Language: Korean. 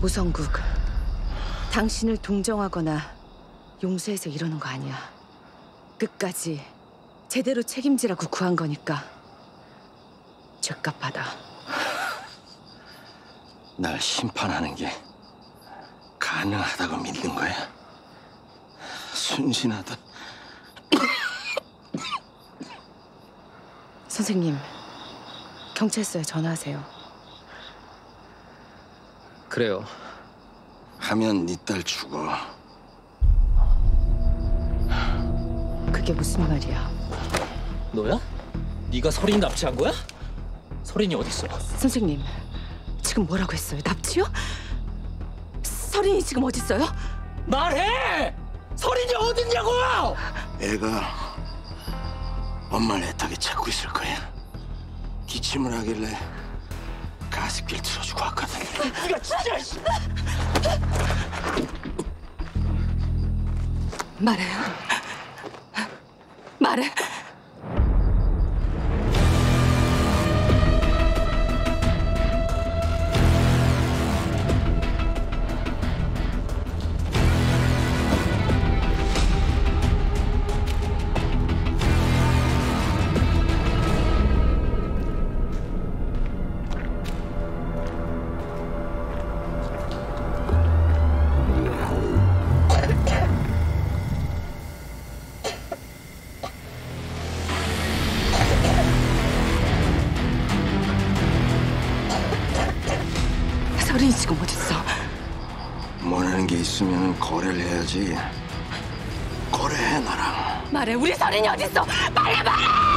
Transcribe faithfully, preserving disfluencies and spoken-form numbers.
우성국, 당신을 동정하거나 용서해서 이러는 거 아니야. 끝까지 제대로 책임지라고 구한 거니까 죄값받아. 날 심판하는 게 가능하다고 믿는 거야? 순진하다. 선생님, 경찰서에 전화하세요. 그래요. 하면 네 딸 죽어. 그게 무슨 말이야? 너야? 네가 서린 납치한 거야? 서린이 어딨어? 선생님, 지금 뭐라고 했어요? 납치요? 서린이 지금 어딨어요? 말해! 서린이 어딨냐고! 애가 엄마를 애타게 찾고 있을 거야. 기침을 하길래 가습기를 틀어주고 왔거든. 네가 진짜! 씨. 말해요. 말해. 서린이 지금 어딨어? 원하는 게 있으면 거래를 해야지. 거래해 나랑. 말해, 우리 서린이 어딨어? 말해 말해!